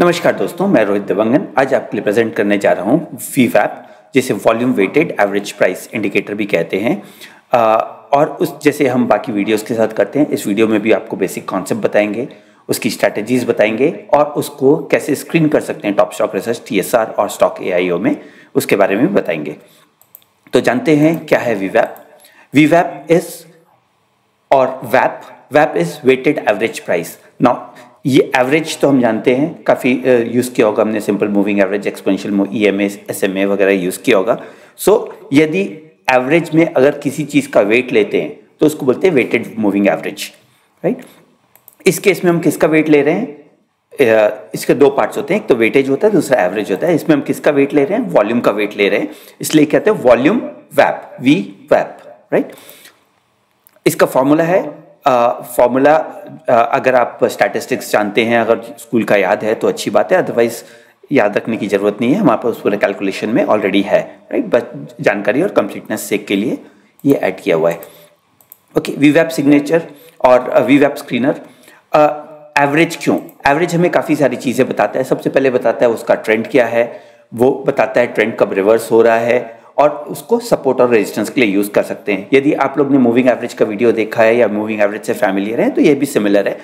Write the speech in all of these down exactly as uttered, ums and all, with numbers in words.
नमस्कार दोस्तों, मैं रोहित दिवंगन। आज आपके लिए प्रेजेंट करने जा रहा हूँ वीवैप, जिसे volume weighted average price indicator भी कहते हैं, और उस जैसे हम बाकी वीडियोस के साथ करते हैं, इस वीडियो में भी आपको बेसिक कॉन्सेप्ट बताएंगे, उसकी स्ट्रैटेजीज बताएंगे और उसको कैसे स्क्रीन कर सकते हैं टॉप स्टॉक रिसर्च, टीएसआर और स्टॉक एआई ओ में, उसके बारे में बताएंगे। तो जानते हैं क्या है वीवैप। वीवैप इज और वैप वैप is weighted average price. Now ये एवरेज तो हम जानते हैं, काफ़ी यूज़ किया होगा हमने, simple moving average, एक्सपेंशियल move, EMA, SMA वगैरह यूज़ किया होगा। सो so, यदि एवरेज में अगर किसी चीज़ का वेट लेते हैं तो उसको बोलते हैं वेटेड मूविंग एवरेज, राइट। इस केस में हम किसका वेट ले रहे हैं, इसके दो पार्ट्स होते हैं, एक तो वेटेज होता है, दूसरा एवरेज होता है। इसमें हम किसका वेट ले रहे हैं, वॉल्यूम का वेट ले रहे हैं, इसलिए कहते हैं वॉल्यूम वैप, वी वैप, राइट। इसका फॉर्मूला है, फॉर्मूला uh, uh, अगर आप स्टैटिस्टिक्स जानते हैं, अगर स्कूल का याद है तो अच्छी बात है, अदरवाइज याद रखने की ज़रूरत नहीं है, हमारे पास पूरे कैलकुलेशन में ऑलरेडी है, राइट। बस जानकारी और कंप्लीटनेस सेक के लिए ये ऐड किया हुआ है। ओके, वीवैप सिग्नेचर और वीवैप स्क्रीनर। एवरेज क्यों? एवरेज हमें काफ़ी सारी चीज़ें बताता है। सबसे पहले बताता है उसका ट्रेंड क्या है, वो बताता है ट्रेंड कब रिवर्स हो रहा है, और उसको सपोर्ट और रेजिस्टेंस के लिए यूज़ कर सकते हैं। यदि आप लोग ने मूविंग एवरेज का वीडियो देखा है या मूविंग एवरेज से फैमिलियर है तो ये भी सिमिलर है,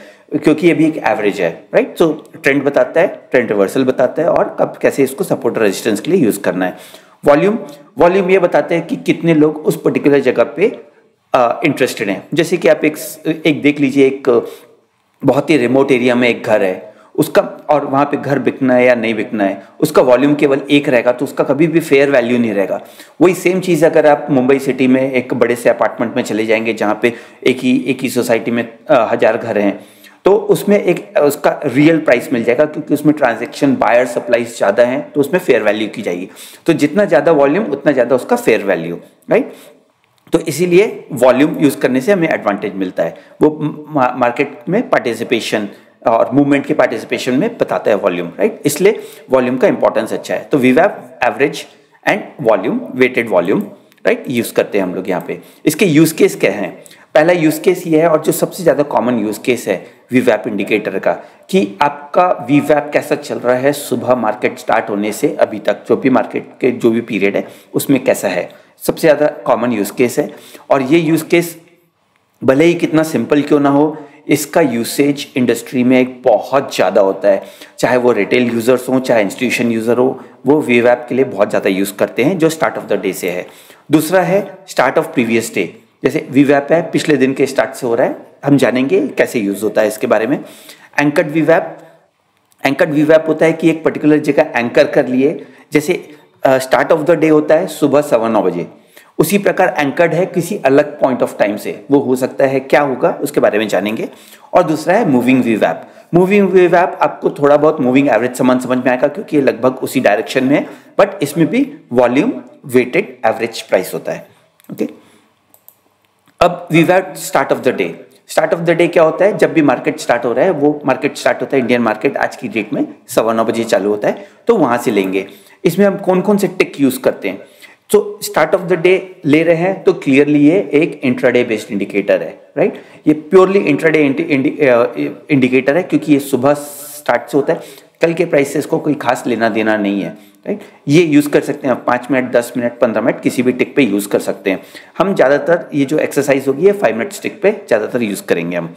क्योंकि ये भी एक एवरेज है, राइट। सो ट्रेंड बताता है, ट्रेंड रिवर्सल बताता है, और कब कैसे इसको सपोर्ट और रेजिस्टेंस के लिए यूज़ करना है। वॉल्यूम वॉल्यूम ये बताते हैं कि कितने लोग उस पर्टिकुलर जगह पर इंटरेस्टेड हैं। जैसे कि आप एक, एक देख लीजिए, एक बहुत ही रिमोट एरिया में एक घर है, उसका और वहाँ पे घर बिकना है या नहीं बिकना है, उसका वॉल्यूम केवल एक रहेगा तो उसका कभी भी फेयर वैल्यू नहीं रहेगा। वही सेम चीज़ अगर आप मुंबई सिटी में एक बड़े से अपार्टमेंट में चले जाएंगे, जहाँ पे एक ही एक ही सोसाइटी में हज़ार घर हैं, तो उसमें एक उसका रियल प्राइस मिल जाएगा, क्योंकि उसमें ट्रांजेक्शन, बायर सप्लाईज ज़्यादा हैं तो उसमें फेयर वैल्यू की जाएगी। तो जितना ज़्यादा वॉल्यूम उतना ज़्यादा उसका फेयर वैल्यू, राइट। तो इसीलिए वॉल्यूम यूज़ करने से हमें एडवांटेज मिलता है, वो मार्केट में पार्टिसिपेशन और मूवमेंट के पार्टिसिपेशन में बताता है वॉल्यूम, राइट। इसलिए वॉल्यूम का इंपॉर्टेंस अच्छा है। तो वीवैप average and volume, weighted volume, right, use करते हैं हम लोग यहाँ पे। इसके यूज़ केस क्या हैं? पहला यूज़ केस ये है, और जो सबसे ज़्यादा कॉमन यूज़ केस है वीवैप इंडिकेटर का, कि आपका वीवैप कैसा चल रहा है सुबह मार्केट स्टार्ट होने से अभी तक, जो भी मार्केट के जो भी पीरियड है उसमें कैसा है, सबसे ज़्यादा कॉमन यूज़ केस है। और ये यूज़ केस भले ही कितना सिंपल क्यों ना हो, इसका यूसेज इंडस्ट्री में एक बहुत ज़्यादा होता है, चाहे वो रिटेल यूज़र्स हों चाहे इंस्टीट्यूशन यूज़र हो, वो वीवैप के लिए बहुत ज़्यादा यूज़ करते हैं, जो स्टार्ट ऑफ द डे से है। दूसरा है स्टार्ट ऑफ प्रीवियस डे, जैसे वीवैप है पिछले दिन के स्टार्ट से हो रहा है, हम जानेंगे कैसे यूज़ होता है इसके बारे में। एंकर्ड वीवैप एंकर्ड वीवैप होता है कि एक पर्टिकुलर जगह एंकर कर लिए, जैसे स्टार्ट ऑफ द डे होता है सुबह सवा नौ बजे, उसी प्रकार एंकर्ड है किसी अलग पॉइंट ऑफ टाइम से, वो हो सकता है क्या होगा उसके बारे में जानेंगे। और दूसरा है मूविंग वीवैप। मूविंग वीवैप आपको थोड़ा बहुत मूविंग एवरेज समान समझ में आएगा, क्योंकि ये लगभग उसी डायरेक्शन में है, बट इसमें भी वॉल्यूम वेटेड एवरेज प्राइस होता है। ओके, अब वीवैप start of the day. Start of the day क्या होता है, जब भी मार्केट स्टार्ट हो रहा है, वो मार्केट स्टार्ट होता है, इंडियन मार्केट आज की डेट में सवा नौ बजे चालू होता है, तो वहाँ से लेंगे। इसमें हम कौन कौन से टिक यूज़ करते हैं, तो स्टार्ट ऑफ द डे ले रहे हैं तो क्लियरली ये एक इंट्राडे बेस्ड इंडिकेटर है, राइट। ये प्योरली इंट्राडे इंडिकेटर है, क्योंकि ये सुबह स्टार्ट से होता है, कल के प्राइस से इसको कोई खास लेना देना नहीं है, राइट। ये यूज़ कर सकते हैं आप, पाँच मिनट, दस मिनट, पंद्रह मिनट, किसी भी टिक पे यूज़ कर सकते हैं। हम ज़्यादातर ये जो एक्सरसाइज होगी ये फाइव मिनट्स टिक पे ज़्यादातर यूज़ करेंगे हम।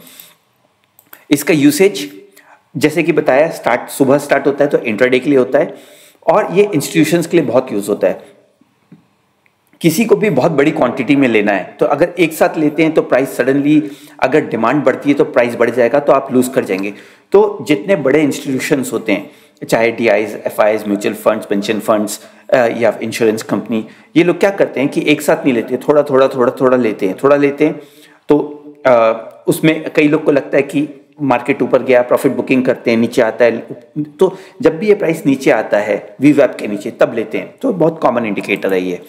इसका यूसेज जैसे कि बताया, स्टार्ट सुबह स्टार्ट होता है तो इंट्राडे के लिए होता है, और ये इंस्टीट्यूशंस के लिए बहुत यूज़ होता है। किसी को भी बहुत बड़ी क्वांटिटी में लेना है तो अगर एक साथ लेते हैं तो प्राइस सडनली, अगर डिमांड बढ़ती है तो प्राइस बढ़ जाएगा, तो आप लूज़ कर जाएंगे। तो जितने बड़े इंस्टीट्यूशंस होते हैं, चाहे D IIs, F IIs, mutual funds, pension funds या इंश्योरेंस कंपनी, ये लोग क्या करते हैं कि एक साथ नहीं लेते, थोड़ा थोड़ा थोड़ा थोड़ा लेते हैं थोड़ा लेते हैं तो आ, उसमें कई लोग को लगता है कि मार्केट ऊपर गया, प्रॉफिट बुकिंग करते हैं, नीचे आता है, तो जब भी ये प्राइस नीचे आता है वीवैप के नीचे तब लेते हैं, तो बहुत कॉमन इंडिकेटर है ये।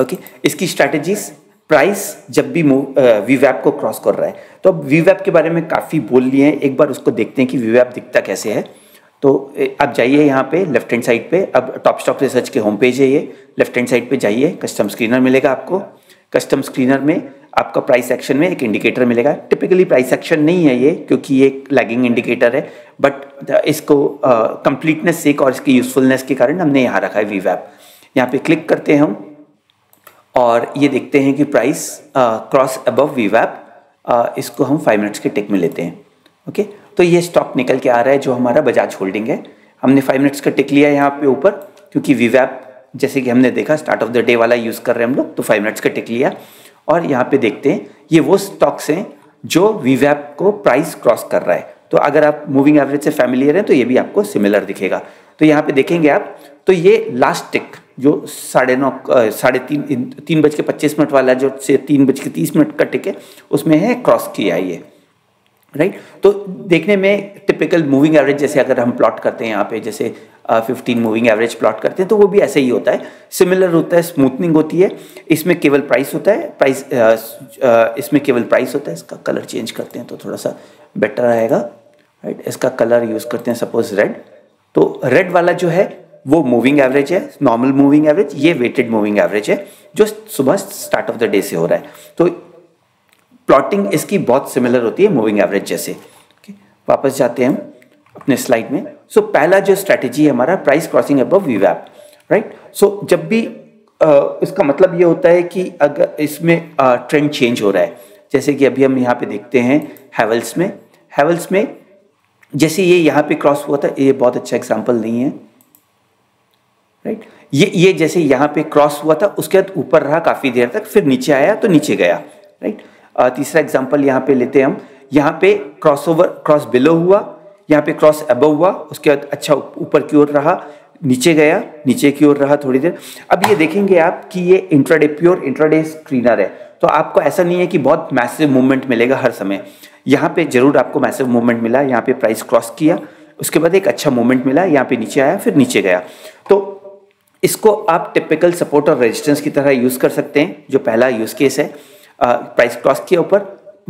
ओके okay, इसकी स्ट्रैटेजीज, प्राइस जब भी मूव वीवैप को क्रॉस कर रहा है, तो अब वीवैप के बारे में काफ़ी बोल लिए हैं, एक बार उसको देखते हैं कि वीवैप दिखता कैसे है। तो आप जाइए यहाँ पे लेफ्ट हैंड साइड पे, अब टॉप स्टॉक रिसर्च के होम पेज है ये, लेफ्ट हैंड साइड पे जाइए, कस्टम स्क्रीनर मिलेगा आपको। कस्टम स्क्रीनर में आपका प्राइस एक्शन में एक इंडिकेटर मिलेगा। टिपिकली प्राइस एक्शन नहीं है ये, क्योंकि ये एक लैगिंग इंडिकेटर है, बट इसको कंप्लीटनेस uh, एक और इसकी यूजफुलनेस के कारण हमने यहाँ रखा है वीवैप। यहाँ पे क्लिक करते हैं हम और ये देखते हैं कि प्राइस क्रॉस अबव वीवैप, इसको हम फाइव मिनट्स के टिक में लेते हैं। Okay okay? तो ये स्टॉक निकल के आ रहा है जो हमारा बजाज होल्डिंग है। हमने फाइव मिनट्स का टिक लिया है यहाँ पे ऊपर, क्योंकि वीवैप जैसे कि हमने देखा स्टार्ट ऑफ द डे वाला यूज़ कर रहे हैं हम लोग, तो फाइव मिनट्स का टिक लिया। और यहाँ पे देखते हैं ये वो स्टॉक्स हैं जो वीवैप को प्राइस क्रॉस कर रहा है। तो अगर आप मूविंग एवरेज से फैमिलियर हैं तो ये भी आपको सिमिलर दिखेगा। तो यहाँ पे देखेंगे आप तो ये लास्ट टिक जो साढ़े नौ साढ़े तीन तीन बज के पच्चीस मिनट वाला जो से तीन बज के तीस मिनट का टिक है उसमें है क्रॉस किया ये, राइट। तो देखने में टिपिकल मूविंग एवरेज जैसे अगर हम प्लॉट करते हैं यहाँ पे जैसे फिफ्टीन मूविंग एवरेज प्लॉट करते हैं तो वो भी ऐसे ही होता है, सिमिलर होता है, स्मूथनिंग होती है। इसमें केवल प्राइस होता है, प्राइस इसमें केवल प्राइस होता है। इसका कलर चेंज करते हैं तो थोड़ा सा बेटर आएगा, राइट। इसका कलर यूज़ करते हैं सपोज रेड, तो रेड वाला जो है वो मूविंग एवरेज है, नॉर्मल मूविंग एवरेज, ये वेटेड मूविंग एवरेज है जो सुबह स्टार्ट ऑफ द डे से हो रहा है। तो प्लॉटिंग इसकी बहुत सिमिलर होती है मूविंग एवरेज जैसे। okay, वापस जाते हैं हम अपने स्लाइड में। सो so, पहला जो स्ट्रैटेजी है हमारा प्राइस क्रॉसिंग अबव वीवैप, राइट। सो जब भी आ, इसका मतलब ये होता है कि अगर इसमें आ, ट्रेंड चेंज हो रहा है, जैसे कि अभी हम यहाँ पे देखते हैं हैवल्स में हैवल्स में जैसे ये यहाँ पे क्रॉस हुआ था, ये बहुत अच्छा एग्जाम्पल नहीं है, राइट। ये ये जैसे यहाँ पे क्रॉस हुआ था, उसके बाद ऊपर रहा काफ़ी देर तक, फिर नीचे आया तो नीचे गया, राइट। तीसरा एग्जाम्पल यहाँ पे लेते हैं हम, यहाँ पे क्रॉस ओवर क्रॉस बिलो हुआ, यहाँ पे क्रॉस अबव हुआ, उसके बाद अच्छा ऊपर की ओर रहा, नीचे गया, नीचे की ओर रहा थोड़ी देर। अब ये देखेंगे आप कि ये इंट्राडे प्योर इंट्राडे स्क्रीनर है, तो आपको ऐसा नहीं है कि बहुत मैसिव मूवमेंट मिलेगा हर समय। यहाँ पे जरूर आपको मैसिव मूवमेंट मिला, यहाँ पे प्राइस क्रॉस किया, उसके बाद एक अच्छा मूवमेंट मिला, यहाँ पे नीचे आया, फिर नीचे गया। तो इसको आप टिपिकल सपोर्ट और रेजिस्टेंस की तरह यूज़ कर सकते हैं। जो पहला यूज़ केस है, प्राइस क्रॉस किया ऊपर,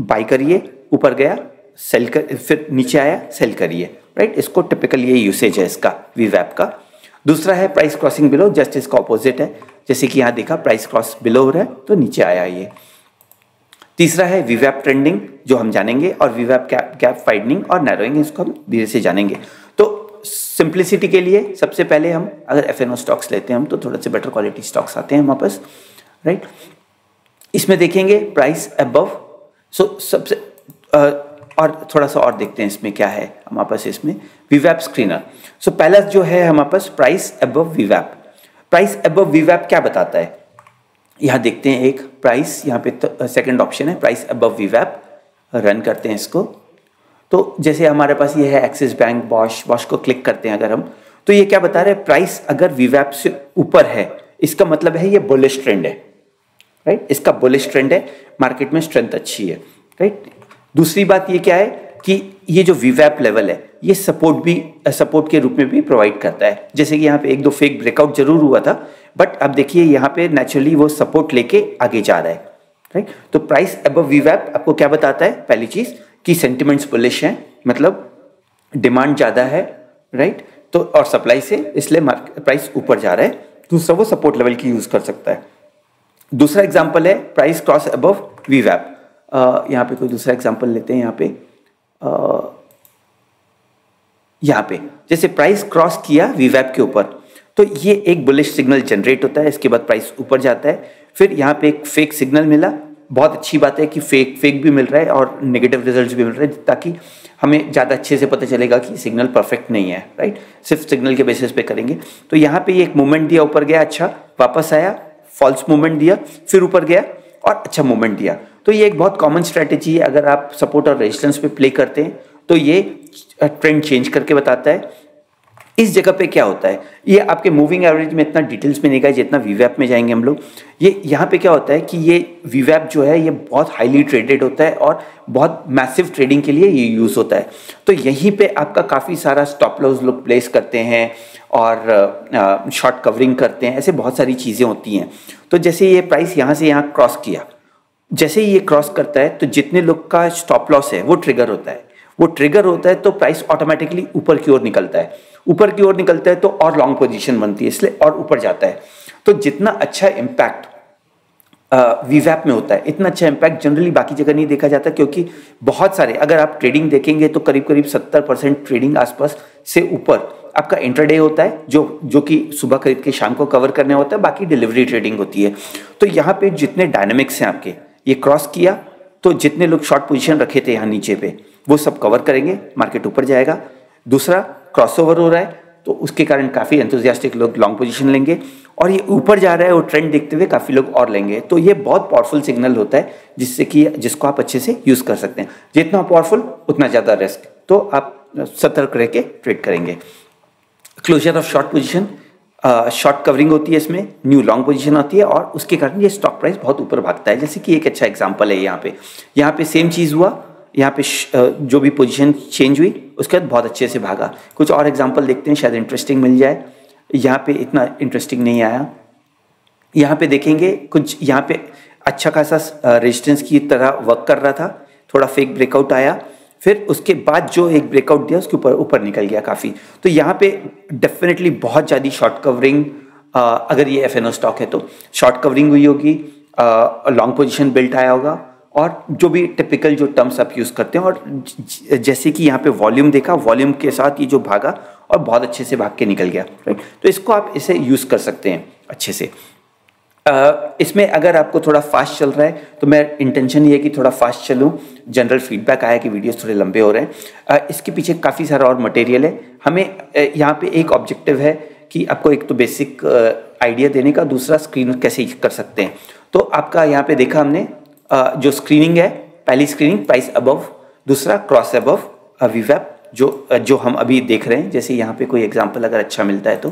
बाई करिए, ऊपर गया सेल कर, फिर नीचे आया सेल करिए, राइट। इसको टिपिकल ये यूसेज है इसका वीवैप का। दूसरा है प्राइस क्रॉसिंग बिलो, जस्ट इसका ऑपोजिट है, जैसे कि यहाँ देखा प्राइस क्रॉस बिलो हो रहा है तो नीचे आया ये। तीसरा है वीवैप ट्रेंडिंग जो हम जानेंगे, और वीवैप गैप गैप वाइडनिंग और नैरोइंग, इसको हम धीरे से जानेंगे। तो सिंप्लिसिटी के लिए सबसे पहले हम अगर एफएनओ स्टॉक्स लेते हैं हम तो थोड़े से बेटर क्वालिटी स्टॉक्स आते हैं हमारे पास, राइट। इसमें देखेंगे प्राइस अबव, सो सबसे आ, और थोड़ा सा और देखते हैं इसमें क्या है हमारे पास। इसमें वीवैप स्क्रीनर, सो पहला जो है हमारे पास प्राइस अबव वीवैप। प्राइस अबव वीवैप क्या बताता है, यहाँ देखते हैं एक प्राइस, यहाँ पे तो, सेकंड ऑप्शन है प्राइस अबव वीवैप। रन करते हैं इसको, तो जैसे हमारे पास ये है एक्सिस बैंक बॉश, बॉश को क्लिक करते हैं अगर हम, तो ये क्या बता रहे हैं, प्राइस अगर वीवैप से ऊपर है इसका मतलब है ये बुलिश ट्रेंड है, राइट। इसका बुलिश ट्रेंड है, मार्केट में स्ट्रेंथ अच्छी है, राइट। दूसरी बात ये क्या है कि ये जो वीवैप लेवल है ये सपोर्ट भी सपोर्ट के रूप में भी प्रोवाइड करता है। जैसे कि यहाँ पे एक दो फेक ब्रेकआउट जरूर हुआ था, बट अब देखिए यहाँ पे नेचुरली वो सपोर्ट लेके आगे जा रहा है, राइट। तो प्राइस अबव वीवैप आपको क्या बताता है, पहली चीज़ कि सेंटिमेंट्स बुलिश हैं, मतलब डिमांड ज़्यादा है, राइट, तो और सप्लाई से इसलिए प्राइस ऊपर जा रहा है। दूसरा वो सपोर्ट लेवल की यूज़ कर सकता है। दूसरा एग्जाम्पल है प्राइस क्रॉस अबव वीवैप। Uh, यहाँ पे कोई दूसरा एग्जांपल लेते हैं, यहाँ पे uh, यहाँ पे जैसे प्राइस क्रॉस किया वीवैप के ऊपर तो ये एक बुलिश सिग्नल जनरेट होता है, इसके बाद प्राइस ऊपर जाता है। फिर यहाँ पे एक फेक सिग्नल मिला, बहुत अच्छी बात है कि फेक फेक भी मिल रहा है और नेगेटिव रिजल्ट्स भी मिल रहे हैं, ताकि हमें ज़्यादा अच्छे से पता चलेगा कि सिग्नल परफेक्ट नहीं है, राइट। सिर्फ सिग्नल के बेसिस पे करेंगे। तो यहाँ पे ये एक मूवमेंट दिया, ऊपर गया, अच्छा वापस आया, फॉल्स मूवमेंट दिया, फिर ऊपर गया और अच्छा मूवमेंट दिया। तो ये एक बहुत कॉमन स्ट्रैटेजी है, अगर आप सपोर्ट और रेजिस्टेंस पे प्ले करते हैं तो ये ट्रेंड चेंज करके बताता है। इस जगह पे क्या होता है, ये आपके मूविंग एवरेज में इतना डिटेल्स में नहीं गए जितना वीवैप में जाएंगे हम लोग। ये यहाँ पे क्या होता है कि ये वीवैप जो है ये बहुत हाईली ट्रेडेड होता है और बहुत मैसिव ट्रेडिंग के लिए ये यूज़ होता है। तो यहीं पे आपका काफ़ी सारा स्टॉप लॉस लोग प्लेस करते हैं और शॉर्ट कवरिंग करते हैं, ऐसे बहुत सारी चीज़ें होती हैं। तो जैसे ये प्राइस यहाँ से यहाँ क्रॉस किया, जैसे ही ये क्रॉस करता है तो जितने लोग का स्टॉप लॉस है वो ट्रिगर होता है, वो ट्रिगर होता है तो प्राइस ऑटोमेटिकली ऊपर की ओर निकलता है, ऊपर की ओर निकलता है तो और लॉन्ग पोजीशन बनती है, इसलिए और ऊपर जाता है। तो जितना अच्छा इम्पैक्ट वीवैप में होता है। इतना अच्छा इम्पैक्ट जनरली बाकी जगह नहीं देखा जाता, क्योंकि बहुत सारे अगर आप ट्रेडिंग देखेंगे तो करीब करीब सत्तर परसेंट ट्रेडिंग आसपास से ऊपर आपका इंटरडे होता है, जो जो कि सुबह खरीद के शाम को कवर करने होता है, बाकी डिलीवरी ट्रेडिंग होती है। तो यहाँ पे जितने डायनेमिक्स हैं आपके, ये क्रॉस किया तो जितने लोग शॉर्ट पोजीशन रखे थे यहाँ नीचे पे वो सब कवर करेंगे, मार्केट ऊपर जाएगा। दूसरा, क्रॉसओवर हो रहा है तो उसके कारण काफ़ी एंथुजियास्टिक लोग लॉन्ग पोजीशन लेंगे, और ये ऊपर जा रहा है वो ट्रेंड देखते हुए काफ़ी लोग और लेंगे। तो ये बहुत पावरफुल सिग्नल होता है जिससे कि जिसको आप अच्छे से यूज़ कर सकते हैं। जितना पावरफुल उतना ज़्यादा रिस्क, तो आप सतर्क रह के ट्रेड करेंगे। Closure of short position, short covering होती है इसमें, न्यू लॉन्ग पोजीशन आती है और उसके कारण ये स्टॉक प्राइस बहुत ऊपर भागता है। जैसे कि एक अच्छा एग्जांपल है यहाँ पे, यहाँ पे सेम चीज़ हुआ, यहाँ पे जो भी पोजीशन चेंज हुई उसके बाद बहुत अच्छे से भागा। कुछ और एग्जांपल देखते हैं, शायद इंटरेस्टिंग मिल जाए। यहाँ पे इतना इंटरेस्टिंग नहीं आया। यहाँ पे देखेंगे कुछ, यहाँ पे अच्छा खासा रेजिस्टेंस की तरह वर्क कर रहा था, थोड़ा फेक ब्रेकआउट आया, फिर उसके बाद जो एक ब्रेकआउट दिया उसके ऊपर ऊपर निकल गया काफ़ी। तो यहाँ पे डेफिनेटली बहुत ज़्यादा शॉर्ट कवरिंग, अगर ये एफएनओ स्टॉक है तो शॉर्ट कवरिंग हुई होगी, लॉन्ग पोजीशन बिल्ट आया होगा, और जो भी टिपिकल जो टर्म्स आप यूज़ करते हैं। और जैसे कि यहाँ पे वॉल्यूम देखा, वॉल्यूम के साथ ये जो भागा और बहुत अच्छे से भाग के निकल गया, राइट। तो इसको आप इसे यूज़ कर सकते हैं अच्छे से। Uh, इसमें अगर आपको थोड़ा फास्ट चल रहा है तो मैं इंटेंशन ये है कि थोड़ा फास्ट चलूं। जनरल फीडबैक आया कि वीडियोस थोड़े लंबे हो रहे हैं। uh, इसके पीछे काफ़ी सारा और मटेरियल है। हमें uh, यहाँ पे एक ऑब्जेक्टिव है कि आपको एक तो बेसिक आइडिया uh, देने का, दूसरा स्क्रीन कैसे कर सकते हैं। तो आपका यहाँ पे देखा हमने uh, जो स्क्रीनिंग है, पहली स्क्रीनिंग प्राइस अबव, दूसरा क्रॉस अबव वीवैप जो uh, जो हम अभी देख रहे हैं। जैसे यहाँ पे कोई एग्जाम्पल अगर अच्छा मिलता है तो,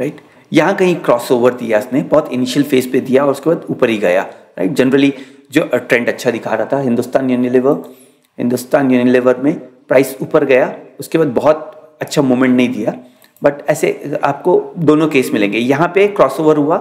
राइट, यहाँ कहीं क्रॉसओवर दिया इसने, बहुत इनिशियल फेज पे दिया और उसके बाद ऊपर ही गया, राइट। जनरली जो ट्रेंड अच्छा दिखा रहा था, हिंदुस्तान यूनिलीवर, हिंदुस्तान यूनिलीवर में प्राइस ऊपर गया, उसके बाद बहुत अच्छा मूवमेंट नहीं दिया, बट ऐसे आपको दोनों केस मिलेंगे। यहाँ पे क्रॉसओवर हुआ,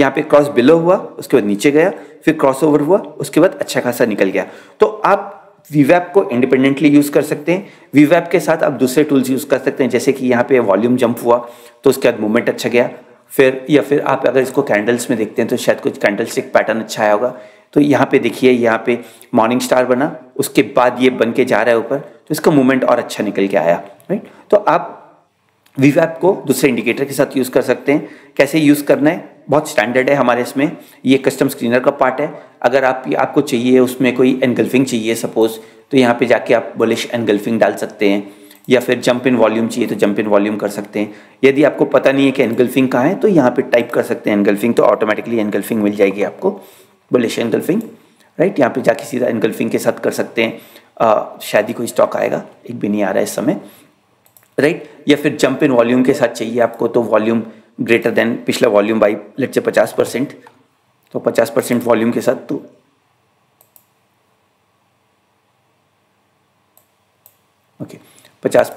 यहाँ पे क्रॉस बिलो हुआ, उसके बाद नीचे गया, फिर क्रॉसओवर हुआ, उसके बाद अच्छा खासा निकल गया। तो आप वीवैप को इंडिपेंडेंटली यूज़ कर सकते हैं। वीवैप के साथ आप दूसरे टूल्स यूज़ कर सकते हैं, जैसे कि यहाँ पे वॉल्यूम जंप हुआ तो उसके बाद मूवमेंट अच्छा गया, फिर या फिर आप अगर इसको कैंडल्स में देखते हैं तो शायद कुछ कैंडल स्टिक पैटर्न अच्छा आया होगा। तो यहाँ पे देखिए, यहाँ पे मॉर्निंग स्टार बना, उसके बाद ये बन के जा रहा है ऊपर, तो इसका मूवमेंट और अच्छा निकल के आया, राइट। तो आप वीवैप को दूसरे इंडिकेटर के साथ यूज़ कर सकते हैं। कैसे यूज़ करना है, बहुत स्टैंडर्ड है हमारे इसमें, ये कस्टम स्क्रीनर का पार्ट है। अगर आप आपको चाहिए उसमें कोई एनगल्फिंग चाहिए सपोज, तो यहाँ पे जाके आप बुलिश एनगल्फिंग डाल सकते हैं, या फिर जंप इन वॉल्यूम चाहिए तो जंप इन वॉल्यूम कर सकते हैं। यदि आपको पता नहीं है कि एनगल्फिंग कहाँ है तो यहाँ पे टाइप कर सकते हैं एनगल्फिंग, तो ऑटोमेटिकली एनगल्फिंग मिल जाएगी आपको, बुलिश एनगल्फिंग, राइट। यहाँ पे जाके सीधा एनगल्फिंग के साथ कर सकते हैं, शायद ही कोई स्टॉक आएगा, एक भी नहीं आ रहा है इस समय, राइट। या फिर जंप इन वॉल्यूम के साथ चाहिए आपको तो वॉल्यूम ग्रेटर देन पिछला वॉल्यूम बाई लेट से पचास परसेंट, तो पचास परसेंट वॉल्यूम के साथ, तो ओके पचास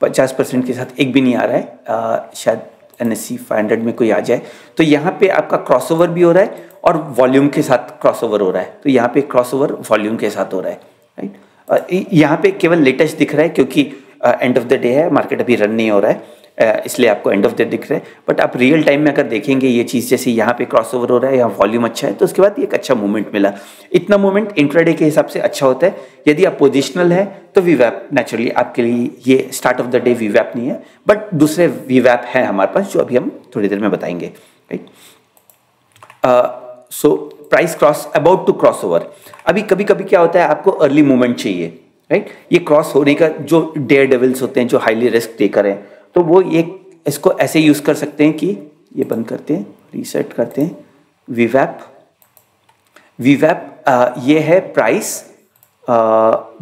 पचास परसेंट के साथ, एक भी नहीं आ रहा है, आ, शायद N S E five hundred में कोई आ जाए। तो यहाँ पे आपका क्रॉसओवर भी हो रहा है और वॉल्यूम के साथ क्रॉसओवर हो रहा है, तो यहाँ पे क्रॉसओवर वॉल्यूम के साथ हो रहा है, राइट। यहाँ पे केवल लेटेस्ट दिख रहा है क्योंकि एंड ऑफ द डे है, मार्केट अभी रन नहीं हो रहा है, इसलिए आपको एंड ऑफ द दिख रहा है। बट आप रियल टाइम में अगर देखेंगे ये चीज़, जैसे यहाँ पे क्रॉसओवर हो रहा है, यहाँ वॉल्यूम अच्छा है, तो उसके बाद एक अच्छा मूवमेंट मिला। इतना मूवमेंट इंट्राडे के हिसाब से अच्छा होता है। यदि आप पोजिशनल है तो वीवैप नेचुरली आपके लिए, ये स्टार्ट ऑफ द डे वीवैप नहीं है बट दूसरे वीवैप हैं हमारे पास जो अभी हम थोड़ी देर में बताएंगे, right. So price cross about to cross over. अभी कभी कभी क्या होता है, आपको अर्ली मूवमेंट चाहिए, राइट। ये क्रॉस होने का जो डेयर डेविल्स होते हैं जो हाईली रिस्क टेकर हैं, तो वो ये इसको ऐसे यूज़ कर सकते हैं कि ये बंद करते हैं, रीसेट करते हैं, वीवैप वीवैप ये है प्राइस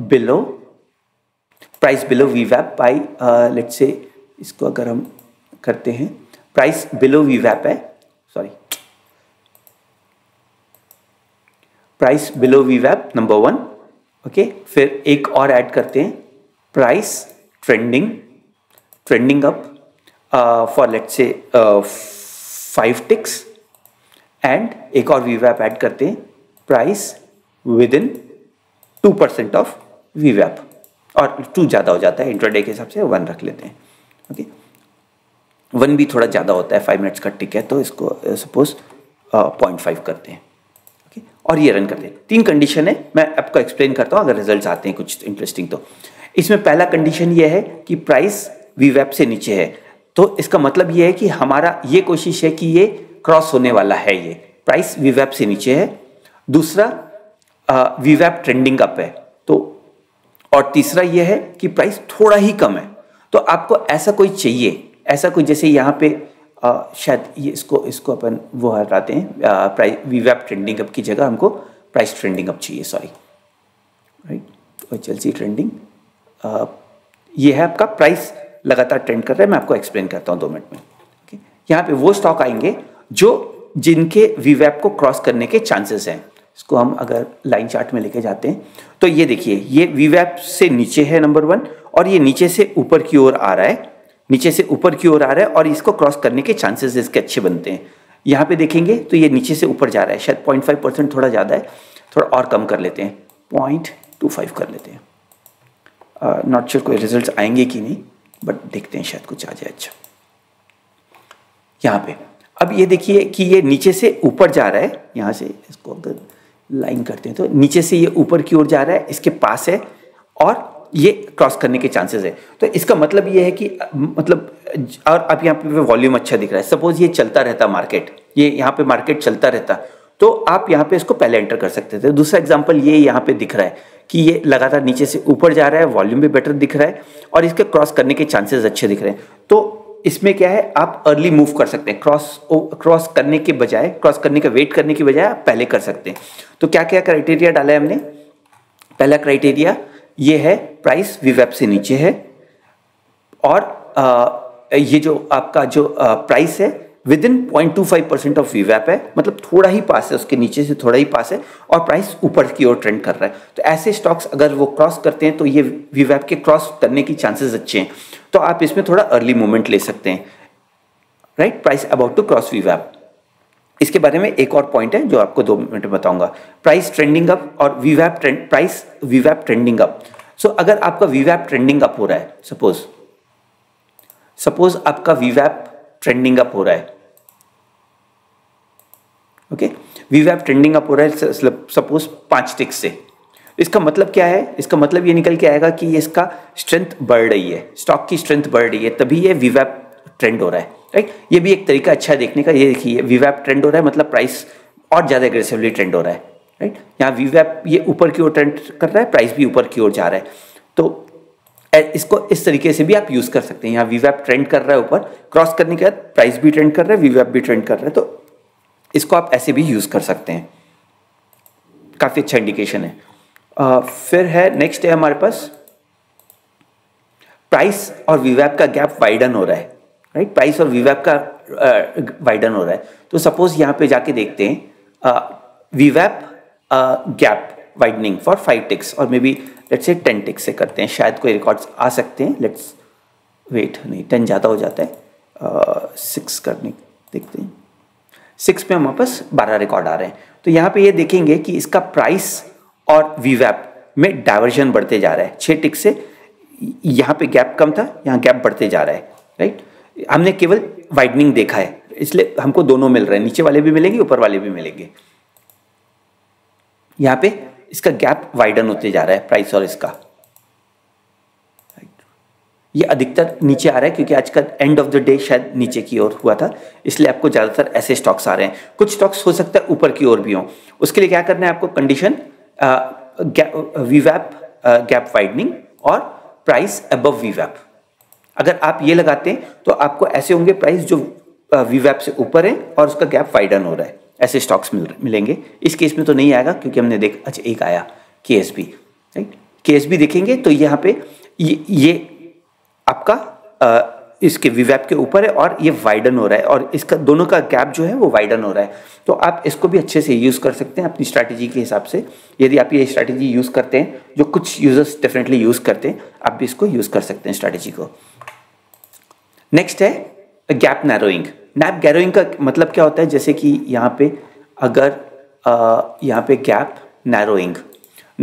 बिलो, प्राइस बिलो वीवैप बाई लेट से, इसको अगर हम करते हैं प्राइस बिलो वीवैप है, सॉरी प्राइस बिलो वीवैप नंबर वन, ओके। फिर एक और ऐड करते हैं price trending trending up for late say five ticks, and एक और वीवैप ऐड करते हैं price within two percent of वीवैप, और टू ज़्यादा हो जाता है इंट्राडे के हिसाब से, वन रख लेते हैं, ओके okay? वन भी थोड़ा ज़्यादा होता है, फाइव मिनट्स का टिक है, तो इसको सपोज पॉइंट फाइव करते हैं, ओके, और ये रन करते हैं। तीन कंडीशन है, मैं आपको एक्सप्लेन करता हूँ अगर रिजल्ट आते हैं कुछ इंटरेस्टिंग। तो इसमें पहला कंडीशन ये है कि प्राइस वीवैप से नीचे है, तो इसका मतलब ये है कि हमारा ये कोशिश है कि ये क्रॉस होने वाला है, ये प्राइस वीवैप से नीचे है। दूसरा वीवैप ट्रेंडिंग अप है, तो और तीसरा ये है कि प्राइस थोड़ा ही कम है। तो आपको ऐसा कोई चाहिए, ऐसा कोई जैसे यहाँ पे आ, शायद ये इसको इसको अपन वो हटाते हैं, प्राइस वीवैप ट्रेंडिंग अप की जगह हमको प्राइस ट्रेंडिंग अप चाहिए, सॉरी राइट, और चलसी ट्रेंडिंग Uh, ये है आपका प्राइस लगातार ट्रेंड कर रहा है। मैं आपको एक्सप्लेन करता हूँ दो मिनट में। okay? यहाँ पे वो स्टॉक आएंगे जो जिनके वीवैप को क्रॉस करने के चांसेस हैं। इसको हम अगर लाइन चार्ट में लेके जाते हैं तो ये देखिए, ये वीवैप से नीचे है नंबर वन, और ये नीचे से ऊपर की ओर आ रहा है, नीचे से ऊपर की ओर आ रहा है, और इसको क्रॉस करने के चांसेस इसके अच्छे बनते हैं। यहाँ पे देखेंगे तो ये नीचे से ऊपर जा रहा है, शायद पॉइंट फाइव परसेंट थोड़ा ज़्यादा है, थोड़ा और कम कर लेते हैं, पॉइंट टू फाइव कर लेते हैं। नॉट श्योर कोई रिजल्ट्स आएंगे कि नहीं, बट देखते हैं शायद कुछ आ जाए। अच्छा, यहाँ पे अब ये देखिए कि ये नीचे से ऊपर जा रहा है, यहाँ से इसको अगर लाइन करते हैं तो नीचे से ये ऊपर की ओर जा रहा है, इसके पास है और ये क्रॉस करने के चांसेस है। तो इसका मतलब ये है कि मतलब, और अब यहाँ पे वॉल्यूम अच्छा दिख रहा है। सपोज ये चलता रहता मार्केट, ये यहाँ पे मार्केट चलता रहता, तो आप यहाँ पे इसको पहले एंटर कर सकते थे। दूसरा एग्जाम्पल ये यहाँ पे दिख रहा है कि ये लगातार नीचे से ऊपर जा रहा है, वॉल्यूम भी बेटर दिख रहा है और इसके क्रॉस करने के चांसेस अच्छे दिख रहे हैं। तो इसमें क्या है, आप अर्ली मूव कर सकते हैं, क्रॉस क्रॉस करने के बजाय, क्रॉस करने का वेट करने के बजाय आप पहले कर सकते हैं। तो क्या क्या क्राइटेरिया डाला है हमने? पहला क्राइटेरिया ये है प्राइस वीवैप से नीचे है, और आ, ये जो आपका जो आ, प्राइस है within point two five percent of वीवैप है, मतलब थोड़ा ही पास है, उसके नीचे से थोड़ा ही पास है, और प्राइस ऊपर की ओर ट्रेंड कर रहा है। तो ऐसे स्टॉक्स अगर वो क्रॉस करते हैं तो ये वीवैप के क्रॉस करने की चांसेस अच्छे हैं, तो आप इसमें थोड़ा अर्ली मूवमेंट ले सकते हैं, right, price about to cross वीवैप। इसके बारे में एक और पॉइंट है जो आपको दो मिनट में बताऊंगा, प्राइस ट्रेंडिंग अप और वीवैप ट्रेंड, प्राइस वीवैप ट्रेंडिंग अप। सो अगर आपका वीवैप ट्रेंडिंग अप हो रहा है, सपोज सपोज आपका वीवैप ट्रेंडिंग अप हो रहा है, ओके, वीवैप ट्रेंडिंग अप हो रहा है सपोज पांच टिक्स से, इसका मतलब क्या है? इसका मतलब ये निकल के आएगा कि इसका स्ट्रेंथ बढ़ रही है, स्टॉक की स्ट्रेंथ बढ़ रही है, तभी ये वीवैप ट्रेंड हो रहा है, राइट। ये भी एक तरीका अच्छा है देखने का। ये देखिए वीवैप ट्रेंड हो रहा है, मतलब प्राइस और ज़्यादा एग्रेसिवली ट्रेंड हो रहा है, राइट। यहाँ वीवैप ये ऊपर की ओर ट्रेंड कर रहा है, प्राइस भी ऊपर की ओर जा रहा है, तो इसको इस तरीके से भी आप यूज़ कर सकते हैं। यहाँ वीवैप ट्रेंड कर रहा है ऊपर, क्रॉस करने के बाद प्राइस भी ट्रेंड कर रहा है, वीवैप भी ट्रेंड कर रहा है, तो इसको आप ऐसे भी यूज़ कर सकते हैं, काफ़ी अच्छा इंडिकेशन है। आ, फिर है नेक्स्ट है हमारे पास प्राइस और वीवैप का गैप वाइडन हो रहा है, राइट, प्राइस और वीवैप का वाइडन हो रहा है। तो सपोज यहाँ पे जाके देखते हैं वीवैप gap widening for five ticks और maybe let's say ten ticks से करते हैं, शायद कोई रिकॉर्ड्स आ सकते हैं। लेट्स वेट, नहीं टेन ज़्यादा हो जाता है, सिक्स uh, करने देखते हैं, सिक्स में हमारे पास बारह रिकॉर्ड आ रहे हैं। तो यहाँ पे ये देखेंगे कि इसका प्राइस और वीवैप में डाइवर्जन बढ़ते जा रहा है, छः टिक्स से यहाँ पे गैप कम था, यहाँ गैप बढ़ते जा रहा है, राइट। हमने केवल वाइडनिंग देखा है, इसलिए हमको दोनों मिल रहे हैं, नीचे वाले भी मिलेंगे, ऊपर वाले भी मिलेंगे। यहाँ पे इसका गैप वाइडन होते जा रहा है, प्राइस और इसका, राइट। ये अधिकतर नीचे आ रहा है क्योंकि आज का एंड ऑफ द डे शायद नीचे की ओर हुआ था, इसलिए आपको ज़्यादातर ऐसे स्टॉक्स आ रहे हैं। कुछ स्टॉक्स हो सकता है ऊपर की ओर भी हों, उसके लिए क्या करना है आपको? कंडीशन वीवैप गैप वाइडनिंग और प्राइस अबव वीवैप। अगर आप ये लगाते हैं तो आपको ऐसे होंगे प्राइस जो वीवैप से ऊपर है और उसका गैप वाइडन हो रहा है, ऐसे स्टॉक्स मिल मिलेंगे। इस केस में तो नहीं आएगा क्योंकि हमने देख, अच्छा एक आया के एस बी, राइट, के एस बी देखेंगे तो यहाँ पे ये ये आपका आ, इसके वीवैप के ऊपर है और ये वाइडन हो रहा है, और इसका दोनों का गैप जो है वो वाइडन हो रहा है। तो आप इसको भी अच्छे से यूज़ कर सकते हैं अपनी स्ट्रैटेजी के हिसाब से। यदि आप ये स्ट्रैटेजी यूज़ करते हैं, जो कुछ यूजर्स डेफिनेटली यूज़ करते हैं, आप भी इसको यूज़ कर सकते हैं स्ट्रैटेजी को। नेक्स्ट है गैप नैरोइंग। गैप नैरोइंग का मतलब क्या होता है? जैसे कि यहाँ पे अगर आ, यहाँ पे गैप नैरोइंग,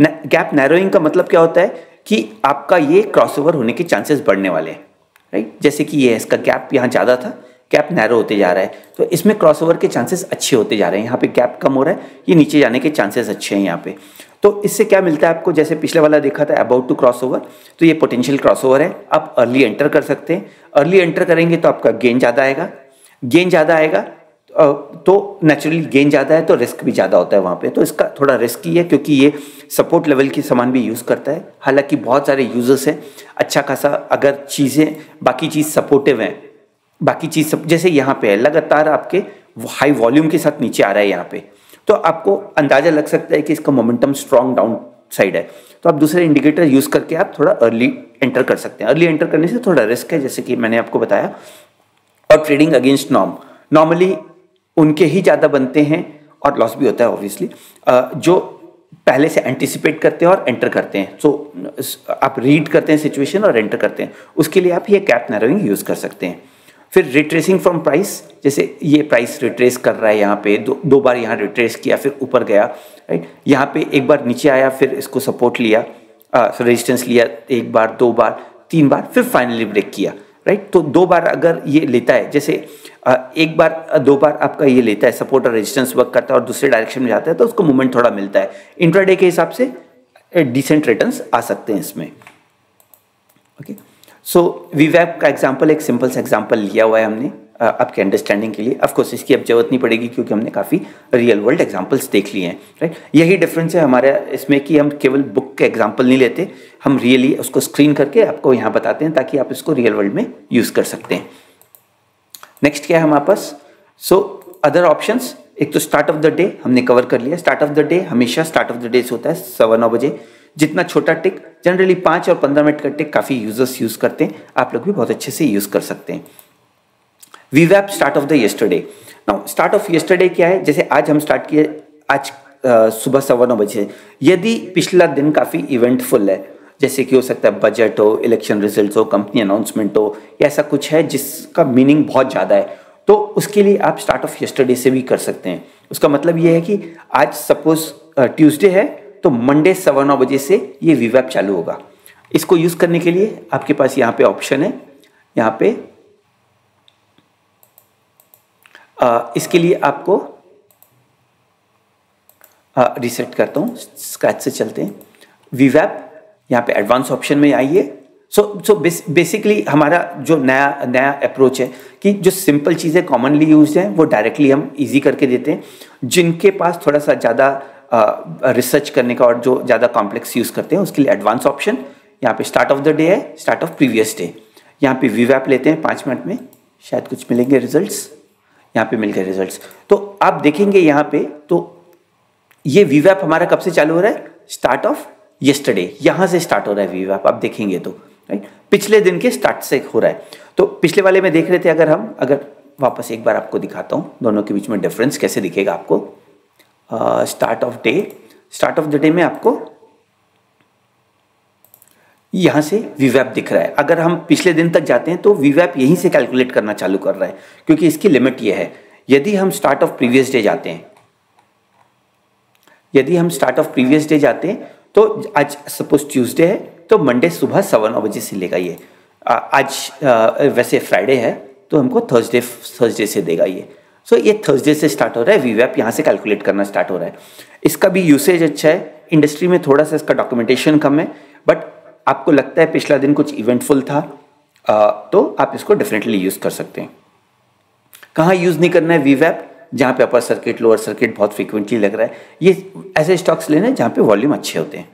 गैप नैरोइंग का मतलब क्या होता है कि आपका ये क्रॉसओवर होने के चांसेस बढ़ने वाले हैं, राइट, जैसे कि ये इसका गैप यहाँ ज़्यादा था, गैप नैरो होते जा रहा है, तो इसमें क्रॉसओवर के चांसेस अच्छे होते जा रहे हैं। यहाँ पे गैप कम हो रहा है, ये नीचे जाने के चांसेस अच्छे हैं यहाँ पे। तो इससे क्या मिलता है आपको, जैसे पिछले वाला देखा था अबाउट टू क्रॉसओवर, तो ये पोटेंशियल क्रॉसओवर है, आप अर्ली एंटर कर सकते हैं। अर्ली एंटर करेंगे तो आपका गेन ज़्यादा आएगा, गेन ज़्यादा आएगा तो नेचुरली गेन ज़्यादा है तो रिस्क भी ज़्यादा होता है वहाँ पे, तो इसका थोड़ा रिस्क ही है क्योंकि ये सपोर्ट लेवल के सामान भी यूज़ करता है। हालांकि बहुत सारे यूजर्स हैं, अच्छा खासा अगर चीज़ें बाकी चीज़ सपोर्टिव हैं, बाकी चीज़ सब जैसे यहाँ पे है लगातार आपके हाई वॉल्यूम के साथ नीचे आ रहा है यहाँ पे, तो आपको अंदाज़ा लग सकता है कि इसका मोमेंटम स्ट्रॉन्ग डाउन साइड है, तो आप दूसरे इंडिकेटर यूज़ करके आप थोड़ा अर्ली एंटर कर सकते हैं। अर्ली एंटर करने से थोड़ा रिस्क है जैसे कि मैंने आपको बताया, और ट्रेडिंग अगेंस्ट नॉर्म नॉर्मली उनके ही ज़्यादा बनते हैं और लॉस भी होता है ऑब्वियसली, जो पहले से एंटिसिपेट करते हैं और एंटर करते हैं। सो so, आप रीड करते हैं सिचुएशन और एंटर करते हैं, उसके लिए आप ये कैप नैरोइंग यूज़ कर सकते हैं। फिर रिट्रेसिंग फ्रॉम प्राइस, जैसे ये प्राइस रिट्रेस कर रहा है यहाँ पे, दो दो बार यहाँ रिट्रेस किया फिर ऊपर गया, राइट, यहाँ पे एक बार नीचे आया फिर इसको सपोर्ट लिया, रेजिस्टेंस लिया, एक बार दो बार तीन बार फिर फाइनली ब्रेक किया, राइट। तो दो बार अगर ये लेता है, जैसे एक बार दो बार आपका ये लेता है सपोर्ट और रेजिस्टेंस वर्क करता है और दूसरे डायरेक्शन में जाता है, तो उसको मूवमेंट थोड़ा मिलता है। इंट्राडे के हिसाब से डिसेंट रिटर्न्स आ सकते हैं इसमें। ओके, सो वीवैप का एग्जांपल एक सिंपल सा एग्जांपल लिया हुआ है हमने आपके अंडरस्टैंडिंग के लिए। ऑफ कोर्स इसकी अब जरूरत नहीं पड़ेगी क्योंकि हमने काफ़ी रियल वर्ल्ड एग्जांपल्स देख लिए हैं, राइट। यही डिफरेंस है हमारे इसमें कि हम केवल बुक के एग्जांपल नहीं लेते, हम रियली उसको स्क्रीन करके आपको यहाँ बताते हैं ताकि आप इसको रियल वर्ल्ड में यूज़ कर सकते हैं। नेक्स्ट क्या है हमारे पास, सो अदर ऑप्शंस। एक तो स्टार्ट ऑफ द डे हमने कवर कर लिया। स्टार्ट ऑफ द डे हमेशा स्टार्ट ऑफ द डे से होता है सवा नौ बजे। जितना छोटा टिक, जनरली पाँच और पंद्रह मिनट का टिक काफ़ी यूजर्स यूज़ करते हैं, आप लोग भी बहुत अच्छे से यूज़ कर सकते हैं। वीवैप start of the yesterday. Now start of yesterday क्या है, जैसे आज हम स्टार्ट किए आज आ, सुबह सवा नौ बजे। यदि पिछला दिन काफ़ी इवेंटफुल है, जैसे कि हो सकता है बजट हो, इलेक्शन रिजल्ट हो, कंपनी अनाउंसमेंट हो, या ऐसा कुछ है जिसका मीनिंग बहुत ज़्यादा है, तो उसके लिए आप स्टार्ट ऑफ येस्टरडे से भी कर सकते हैं। उसका मतलब ये है कि आज सपोज ट्यूसडे है तो मंडे सवा नौ बजे से ये वीवैप चालू होगा। इसको यूज़ करने के लिए आपके पास यहाँ पे ऑप्शन है, यहाँ पे आ, इसके लिए आपको रिसेट करता हूँ, स्क्रैच से चलते हैं। वीवैप यहाँ पे एडवांस ऑप्शन में आइए। सो सो बेसिकली हमारा जो नया नया अप्रोच है कि जो सिंपल चीज़ें कॉमनली यूज हैं वो डायरेक्टली हम इजी करके देते हैं। जिनके पास थोड़ा सा ज़्यादा रिसर्च uh, करने का और जो ज़्यादा कॉम्प्लेक्स यूज़ करते हैं उसके लिए एडवांस ऑप्शन। यहाँ पे स्टार्ट ऑफ द डे है, स्टार्ट ऑफ प्रीवियस डे। यहाँ पे वीवैप लेते हैं, पाँच मिनट में शायद कुछ मिलेंगे रिजल्ट्स। यहाँ पे मिल गए रिजल्ट्स, तो आप देखेंगे यहाँ पे, तो ये वीवैप हमारा कब से चालू हो रहा है, स्टार्ट ऑफ येस्टरडे। यहाँ से स्टार्ट हो रहा है वीवैप, आप देखेंगे तो, राइट, पिछले दिन के स्टार्ट से हो रहा है। तो पिछले वाले में देख रहे थे, अगर हम अगर वापस एक बार आपको दिखाता हूँ दोनों के बीच में डिफरेंस कैसे दिखेगा आपको। Start of day, start of the day में आपको यहां से वीवैप दिख रहा है। अगर हम पिछले दिन तक जाते हैं तो वीवैप यहीं से कैलकुलेट करना चालू कर रहा है क्योंकि इसकी लिमिट यह है। यदि हम स्टार्ट ऑफ प्रीवियस डे जाते हैं, यदि हम स्टार्ट ऑफ प्रीवियस डे जाते हैं तो आज सपोज ट्यूसडे है तो मंडे सुबह सवा नौ बजे से लेगा ये। आ, आज आ, वैसे फ्राइडे है तो हमको थर्सडे थर्सडे से देगा ये। सो so, ये थर्सडे से स्टार्ट हो रहा है वीवैप, यहाँ से कैलकुलेट करना स्टार्ट हो रहा है। इसका भी यूसेज अच्छा है, इंडस्ट्री में थोड़ा सा इसका डॉक्यूमेंटेशन कम है, बट आपको लगता है पिछला दिन कुछ इवेंटफुल था आ, तो आप इसको डेफिनेटली यूज़ कर सकते हैं। कहाँ यूज़ नहीं करना है वीवैप, जहाँ पे अपर सर्किट लोअर सर्किट बहुत फ्रीक्वेंटली लग रहा है। ये ऐसे स्टॉक्स लेने जहाँ पे वॉल्यूम अच्छे होते हैं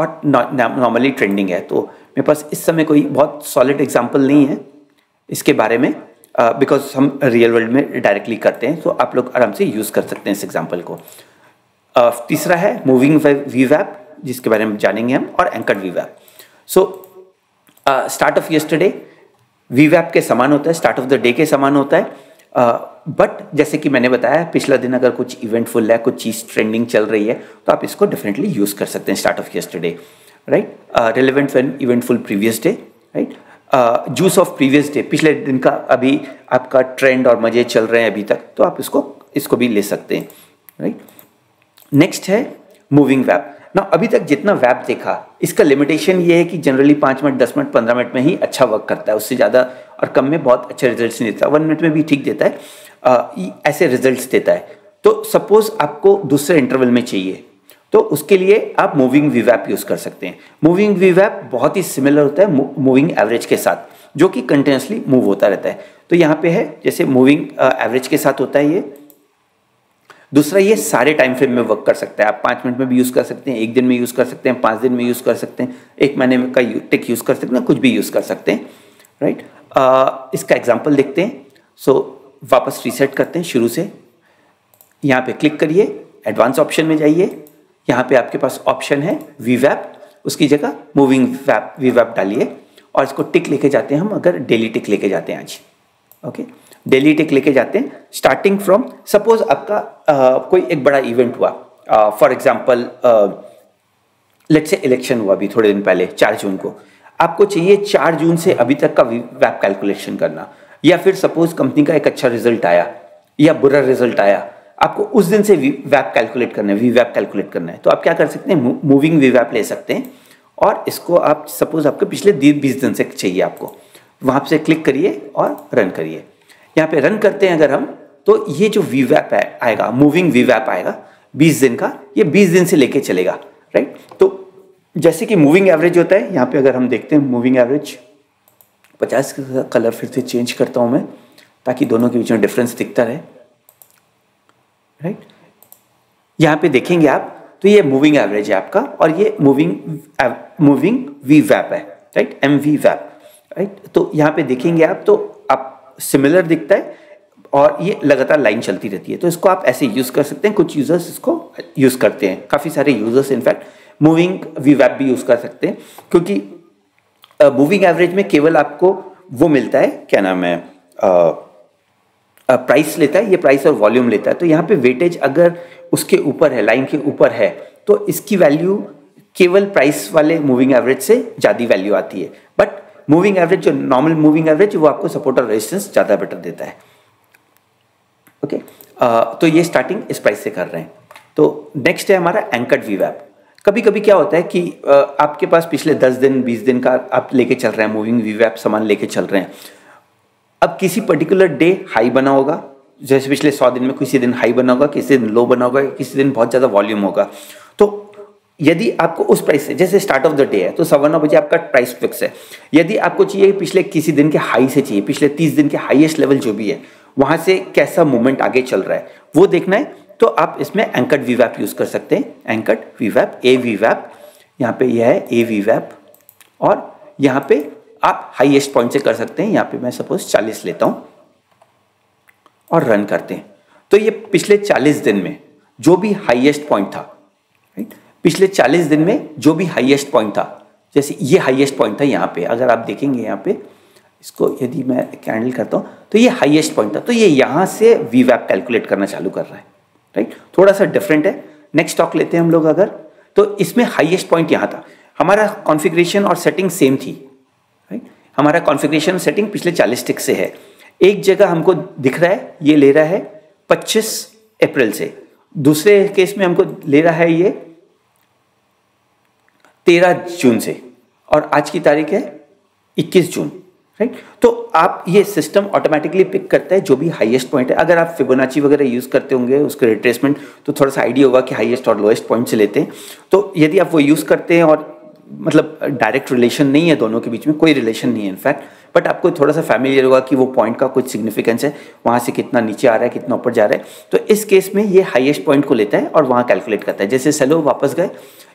और नॉर्मली ट्रेंडिंग है। तो मेरे पास इस समय कोई बहुत सॉलिड एग्जाम्पल नहीं है इसके बारे में, बिकॉज uh, हम रियल वर्ल्ड में डायरेक्टली करते हैं, तो आप लोग आराम से यूज़ कर सकते हैं इस एग्जाम्पल को। uh, तीसरा है मूविंग वीवैप, जिसके बारे में जानेंगे हम, और एंकर्ड वीवैप। सो स्टार्ट ऑफ येस्टरडे वीवैप के समान होता है, स्टार्ट ऑफ द डे के समान होता है, बट uh, जैसे कि मैंने बताया पिछला दिन अगर कुछ इवेंटफुल है, कुछ चीज़ ट्रेंडिंग चल रही है, तो आप इसको डेफिनेटली यूज़ कर सकते हैं start of yesterday, right. Relevant and eventful previous day, right. Juice of previous day, पिछले दिन का अभी आपका ट्रेंड और मजे चल रहे हैं अभी तक, तो आप इसको इसको भी ले सकते हैं, राइट। नेक्स्ट है मूविंग वैप। ना अभी तक जितना वैप देखा, इसका लिमिटेशन ये है कि जनरली पाँच मिनट दस मिनट पंद्रह मिनट में ही अच्छा वर्क करता है, उससे ज़्यादा और कम में बहुत अच्छे रिजल्ट्स नहीं देता। वन मिनट में भी ठीक देता है, आ, ऐसे रिजल्ट्स देता है। तो सपोज़ आपको दूसरे इंटरवल में चाहिए तो उसके लिए आप मूविंग वीवैप यूज़ कर सकते हैं। मूविंग वीवैप बहुत ही सिमिलर होता है मूविंग एवरेज के साथ, जो कि कंटिन्यूसली मूव होता रहता है। तो यहाँ पे है जैसे मूविंग एवरेज के साथ होता है ये। दूसरा, ये सारे टाइम फ्रेम में वर्क कर सकता है। आप पाँच मिनट में भी यूज़ कर सकते हैं, एक दिन में यूज़ कर सकते हैं, पाँच दिन में यूज़ कर सकते हैं, एक महीने का टिक यूज़ कर सकते हैं, कुछ भी यूज़ कर सकते हैं, राइट। right? इसका एग्जाम्पल देखते हैं। सो so, वापस रीसेट करते हैं शुरू से। यहाँ पे क्लिक करिए, एडवांस ऑप्शन में जाइए। यहाँ पे आपके पास ऑप्शन है वीवैप, उसकी जगह मूविंग वैप वीवैप डालिए और इसको टिक लेके जाते हैं हम। अगर डेली टिक लेके जाते हैं आज, ओके okay? डेली टिक लेके जाते हैं स्टार्टिंग फ्रॉम, सपोज आपका आ, कोई एक बड़ा इवेंट हुआ, for example let's say election हुआ अभी थोड़े दिन पहले चार जून को। आपको चाहिए चार जून से अभी तक का वैप कैलकुलेशन करना, या फिर सपोज कंपनी का एक अच्छा रिजल्ट आया या बुरा रिजल्ट आया, आपको उस दिन से वैप कैलकुलेट करना है, वी वैप कैलकुलेट करना है। तो आप क्या कर सकते हैं, मूविंग वी वैप ले सकते हैं और इसको आप सपोज आपके पिछले बीस दिन से चाहिए आपको, वहाँ से क्लिक करिए और रन करिए। यहाँ पे रन करते हैं अगर हम, तो ये जो वी वैप आएगा, मूविंग वी वैप आएगा बीस दिन का, ये बीस दिन से लेके चलेगा, राइट। तो जैसे कि मूविंग एवरेज होता है, यहाँ पे अगर हम देखते हैं मूविंग एवरेज पचास का कलर फिर से चेंज करता हूँ मैं ताकि दोनों के बीच में डिफरेंस दिखता रहे, राइट right? यहाँ पे देखेंगे आप तो ये मूविंग एवरेज है आपका और ये मूविंग मूविंग वी वैप है, राइट, एम वी वैप, राइट। तो यहाँ पे देखेंगे आप तो आप सिमिलर दिखता है और ये लगातार लाइन चलती रहती है। तो इसको आप ऐसे यूज़ कर सकते हैं, कुछ यूज़र्स इसको यूज़ करते हैं, काफ़ी सारे यूज़र्स इनफैक्ट मूविंग वी वैप भी यूज़ कर सकते हैं, क्योंकि मूविंग एवरेज में केवल आपको वो मिलता है, क्या नाम है, आ, प्राइस लेता है, ये प्राइस और वॉल्यूम लेता है। तो यहाँ पे वेटेज अगर उसके ऊपर है, लाइन के ऊपर है, तो इसकी वैल्यू केवल प्राइस वाले मूविंग एवरेज से ज़्यादा वैल्यू आती है। बट मूविंग एवरेज जो नॉर्मल मूविंग एवरेज, वो आपको सपोर्ट और रेजिस्टेंस ज़्यादा बेटर देता है, ओके okay? तो ये स्टार्टिंग इस प्राइस से कर रहे हैं। तो नेक्स्ट है हमारा एंकर्ड वीवैप। कभी कभी क्या होता है कि आ, आपके पास पिछले दस दिन बीस दिन का आप लेके चल रहे हैं मूविंग वीवैप, सामान लेके चल रहे हैं। अब किसी पर्टिकुलर डे हाई बना होगा, जैसे पिछले सौ दिन में किसी दिन हाई बना होगा, किसी दिन लो बना होगा, किसी दिन बहुत ज़्यादा वॉल्यूम होगा। तो यदि आपको उस प्राइस से, जैसे स्टार्ट ऑफ द डे है तो सवा नौ बजे आपका प्राइस फिक्स है, यदि आपको चाहिए पिछले किसी दिन के हाई से चाहिए, पिछले तीस दिन के हाईएस्ट लेवल जो भी है, वहाँ से कैसा मूवमेंट आगे चल रहा है वो देखना है, तो आप इसमें एंकर्ड वीवैप यूज़ कर सकते हैं। एंकर्ड वीवैप, ए वीवैप, यहाँ पे यह है ए वीवैप, और यहाँ पे आप हाईएस्ट पॉइंट से कर सकते हैं। यहाँ पे मैं सपोज चालीस लेता हूँ और रन करते हैं। तो ये पिछले चालीस दिन में जो भी हाईएस्ट पॉइंट था, राइट, पिछले चालीस दिन में जो भी हाईएस्ट पॉइंट था, जैसे ये हाईएस्ट पॉइंट था यहाँ पे, अगर आप देखेंगे यहाँ पे इसको यदि मैं कैंडल करता हूँ तो ये हाईएस्ट पॉइंट था। तो ये यहाँ से वीवैप कैलकुलेट करना चालू कर रहा है, राइट, थोड़ा सा डिफरेंट है। नेक्स्ट स्टॉक लेते हैं हम लोग अगर, तो इसमें हाईएस्ट पॉइंट यहाँ था। हमारा कॉन्फिगरेशन और सेटिंग सेम थी, राइट, हमारा कॉन्फिगरेशन सेटिंग पिछले चालीस टिक से है। एक जगह हमको दिख रहा है ये ले रहा है पच्चीस अप्रैल से, दूसरे केस में हमको ले रहा है ये तेरह जून से, और आज की तारीख है इक्कीस जून, राइट। तो आप ये सिस्टम ऑटोमेटिकली पिक करता है जो भी हाईएस्ट पॉइंट है। अगर आप फिबोनाची वगैरह यूज़ करते होंगे उसके रिट्रेसमेंट, तो थोड़ा सा आइडिया होगा कि हाईएस्ट और लोएस्ट पॉइंट से लेते हैं। तो यदि आप वो यूज़ करते हैं, और मतलब डायरेक्ट रिलेशन नहीं है, दोनों के बीच में कोई रिलेशन नहीं है इनफैक्ट, बट आपको थोड़ा सा फैमिलियर होगा कि वो पॉइंट का कुछ सिग्निफिकेंस है, वहाँ से कितना नीचे आ रहा है, कितना ऊपर जा रहा है। तो इस केस में ये हाईएस्ट पॉइंट को लेता है और वहाँ कैलकुलेट करता है। जैसे सेलो वापस गए,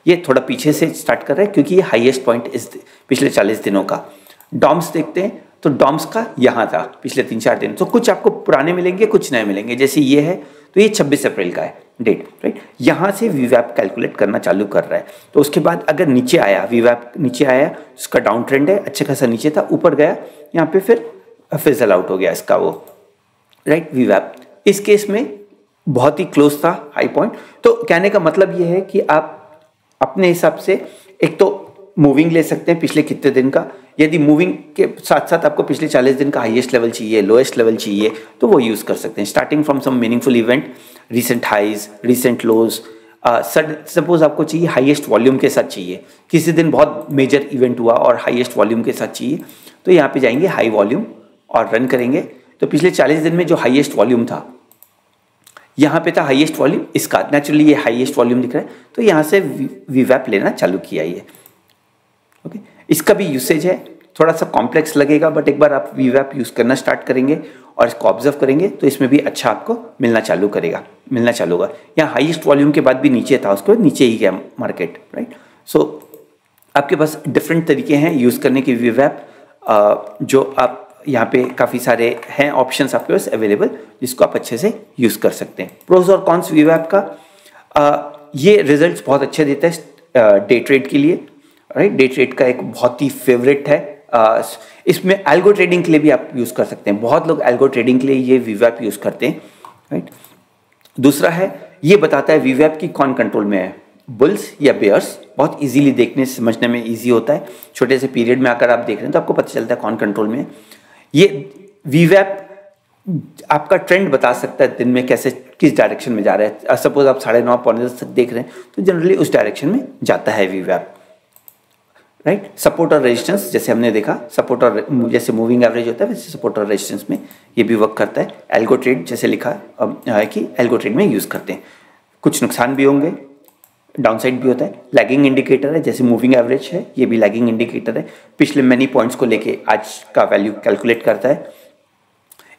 ये थोड़ा पीछे से स्टार्ट कर रहा है क्योंकि ये हाईएस्ट पॉइंट इस पिछले चालीस दिनों का। डॉम्स देखते हैं तो डॉम्स का यहाँ था पिछले तीन चार दिन। तो कुछ आपको पुराने मिलेंगे, कुछ नए मिलेंगे। जैसे ये है तो ये छब्बीस अप्रैल का है डेट, राइट, यहाँ से वीवैप कैलकुलेट करना चालू कर रहा है। तो उसके बाद अगर नीचे आया, वीवैप नीचे आया, उसका डाउन ट्रेंड है, अच्छा खासा नीचे था, ऊपर गया, यहाँ पे फिर फिजल आउट हो गया इसका वो, राइट, वीवैप। इस केस में बहुत ही क्लोज था हाई पॉइंट। तो कहने का मतलब ये है कि आप अपने हिसाब से एक तो मूविंग ले सकते हैं पिछले कितने दिन का, यदि मूविंग के साथ साथ आपको पिछले चालीस दिन का हाईएस्ट लेवल चाहिए, लोएस्ट लेवल चाहिए, तो वो यूज़ कर सकते हैं। Starting from some meaningful event, recent highs, recent lows, suppose आपको चाहिए हाईएस्ट वॉल्यूम के साथ चाहिए, किसी दिन बहुत मेजर इवेंट हुआ और हाईएस्ट वॉल्यूम के साथ चाहिए, तो यहाँ पे जाएंगे हाई वॉल्यूम और रन करेंगे। तो पिछले चालीस दिन में जो हाईएस्ट वॉल्यूम था, यहाँ पे था हाईएस्ट वॉल्यूम इसका, नेचुरली ये हाईएस्ट वॉल्यूम दिख रहा है, तो यहाँ से वीवैप लेना चालू किया ये। ओके, इसका भी यूसेज है, थोड़ा सा कॉम्प्लेक्स लगेगा, बट एक बार आप वीवैप यूज़ करना स्टार्ट करेंगे और इसको ऑब्जर्व करेंगे तो इसमें भी अच्छा आपको मिलना चालू करेगा, मिलना चालू होगा। यहाँ हाईएस्ट वॉल्यूम के बाद भी नीचे था, उसको नीचे ही गया मार्केट, राइट। सो आपके पास डिफरेंट तरीके हैं यूज़ करने के वीवैप, जो आप यहाँ पे काफ़ी सारे हैं ऑप्शंस आपके पास अवेलेबल, जिसको आप अच्छे से यूज़ कर सकते हैं। प्रोज और कॉन्स वीवैप का, आ, ये रिजल्ट्स बहुत अच्छे देता है डे ट्रेड के लिए, राइट। डे ट्रेड का एक बहुत ही फेवरेट है, आ, इसमें एल्गो ट्रेडिंग के लिए भी आप यूज़ कर सकते हैं, बहुत लोग एल्गो ट्रेडिंग के लिए ये वीवैप यूज़ करते हैं, राइट। दूसरा है, ये बताता है वीवैप की कौन कंट्रोल में है, बुल्स या बेयर्स, बहुत इजीली देखने समझने में ईजी होता है, छोटे से पीरियड में आकर आप देख रहे हैं तो आपको पता चलता है कौन कंट्रोल में है। ये वीवैप आपका ट्रेंड बता सकता है, दिन में कैसे किस डायरेक्शन में जा रहा है। सपोज आप साढ़े नौ पौने दस तक देख रहे हैं तो जनरली उस डायरेक्शन में जाता है वीवैप, राइट। सपोर्ट और रेजिस्टेंस जैसे हमने देखा, सपोर्ट और जैसे मूविंग एवरेज होता है वैसे सपोर्ट और रेजिस्टेंस में ये भी वर्क करता है। एल्गो ट्रेड जैसे लिखा है कि एल्गो ट्रेड में यूज़ करते हैं, कुछ नुकसान भी होंगे, डाउनसाइड भी होता है। लैगिंग इंडिकेटर है, जैसे मूविंग एवरेज है ये भी लैगिंग इंडिकेटर है, पिछले मैनी पॉइंट्स को लेके आज का वैल्यू कैलकुलेट करता है।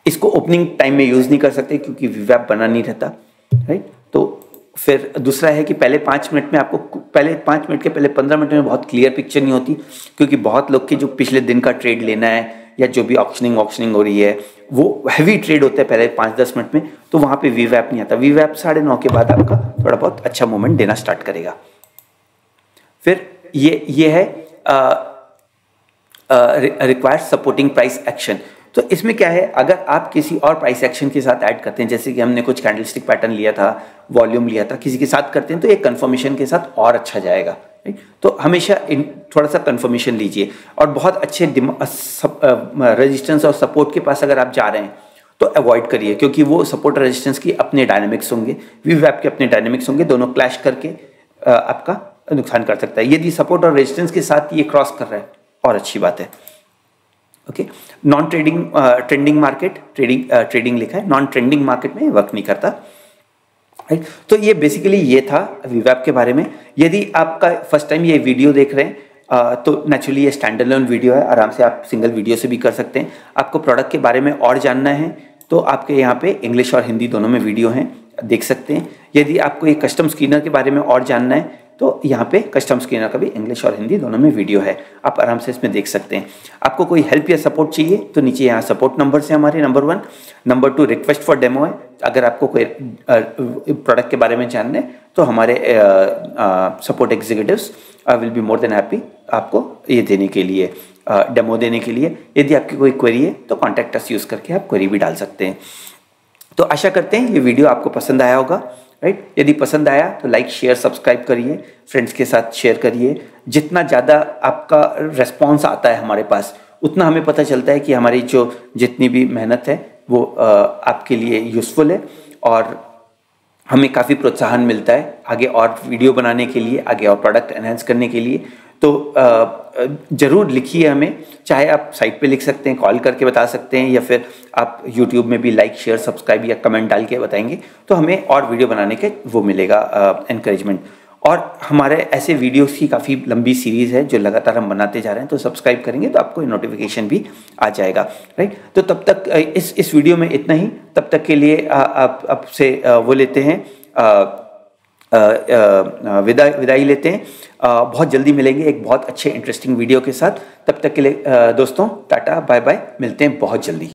इसको ओपनिंग टाइम में यूज़ नहीं कर सकते क्योंकि वीवैप बना नहीं रहता, राइट। तो फिर दूसरा है कि पहले पाँच मिनट में आपको, पहले पाँच मिनट के पहले पंद्रह मिनट में बहुत क्लियर पिक्चर नहीं होती, क्योंकि बहुत लोग के जो पिछले दिन का ट्रेड लेना है या जो भी ऑक्शनिंग ऑक्शनिंग हो रही है वो हैवी ट्रेड होता है पहले पाँच दस मिनट में, तो वहाँ पे वीवैप नहीं आता। वीवैप साढ़े नौ के बाद आपका थोड़ा बहुत अच्छा मूवमेंट देना स्टार्ट करेगा। फिर ये ये है रिक्वायर्ड सपोर्टिंग प्राइस एक्शन। तो इसमें क्या है, अगर आप किसी और प्राइस एक्शन के साथ ऐड करते हैं, जैसे कि हमने कुछ कैंडलस्टिक पैटर्न लिया था, वॉल्यूम लिया था, किसी के साथ करते हैं तो एक कंफर्मेशन के साथ और अच्छा जाएगा, राइट। तो हमेशा थोड़ा सा कंफर्मेशन लीजिए, और बहुत अच्छे रेजिस्टेंस और सपोर्ट के पास अगर आप जा रहे हैं तो अवॉइड करिए, क्योंकि वो सपोर्ट रेजिस्टेंस की अपने डायनेमिक्स होंगे, वीवैप के अपने डायनेमिक्स होंगे, दोनों क्लैश करके आपका नुकसान कर सकता है। यदि सपोर्ट और रेजिस्टेंस के साथ ये क्रॉस कर रहा है और अच्छी बात है। Okay, non trading trending market, trading trading लिखा है, नॉन ट्रेंडिंग मार्केट में वर्क नहीं करता, राइट। तो ये बेसिकली ये था वीवैप के बारे में। यदि आपका फर्स्ट टाइम ये वीडियो देख रहे हैं uh, तो नेचुरली ये स्टैंड अलोन वीडियो है, आराम से आप सिंगल वीडियो से भी कर सकते हैं। आपको प्रोडक्ट के बारे में और जानना है तो आपके यहाँ पे इंग्लिश और हिंदी दोनों में वीडियो हैं, देख सकते हैं। यदि आपको ये कस्टम स्क्रीनर के बारे में और जानना है तो यहाँ पे कस्टम स्क्रीनर का भी इंग्लिश और हिंदी दोनों में वीडियो है, आप आराम से इसमें देख सकते हैं। आपको कोई हेल्प या सपोर्ट चाहिए तो नीचे यहाँ सपोर्ट नंबर से हमारे number one, number two request for demo है। अगर आपको कोई प्रोडक्ट के बारे में जानना है तो हमारे support executives I will be more than happy आपको ये देने के लिए, डेमो देने के लिए। यदि आपकी कोई क्वेरी है तो कॉन्टैक्ट अस यूज़ करके आप क्वेरी भी डाल सकते हैं। तो आशा करते हैं ये वीडियो आपको पसंद आया होगा, राइट। यदि पसंद आया तो लाइक शेयर सब्सक्राइब करिए, फ्रेंड्स के साथ शेयर करिए। जितना ज़्यादा आपका रेस्पॉन्स आता है हमारे पास, उतना हमें पता चलता है कि हमारी जो जितनी भी मेहनत है वो आपके लिए यूज़फुल है, और हमें काफ़ी प्रोत्साहन मिलता है आगे और वीडियो बनाने के लिए, आगे और प्रोडक्ट एनहेंस करने के लिए। तो ज़रूर लिखिए हमें, चाहे आप साइट पे लिख सकते हैं, कॉल करके बता सकते हैं, या फिर आप यूट्यूब में भी लाइक शेयर सब्सक्राइब या कमेंट डाल के बताएंगे तो हमें और वीडियो बनाने के वो मिलेगा एनकरेजमेंट। और हमारे ऐसे वीडियोस की काफ़ी लंबी सीरीज़ है जो लगातार हम बनाते जा रहे हैं, तो सब्सक्राइब करेंगे तो आपको नोटिफिकेशन भी आ जाएगा, राइट। तो तब तक इस इस वीडियो में इतना ही, तब तक के लिए आप आपसे वो लेते हैं, विदाई विदाई लेते हैं। आ, बहुत जल्दी मिलेंगे एक बहुत अच्छे इंटरेस्टिंग वीडियो के साथ। तब तक के लिए आ, दोस्तों टाटा बाय बाय, मिलते हैं बहुत जल्दी।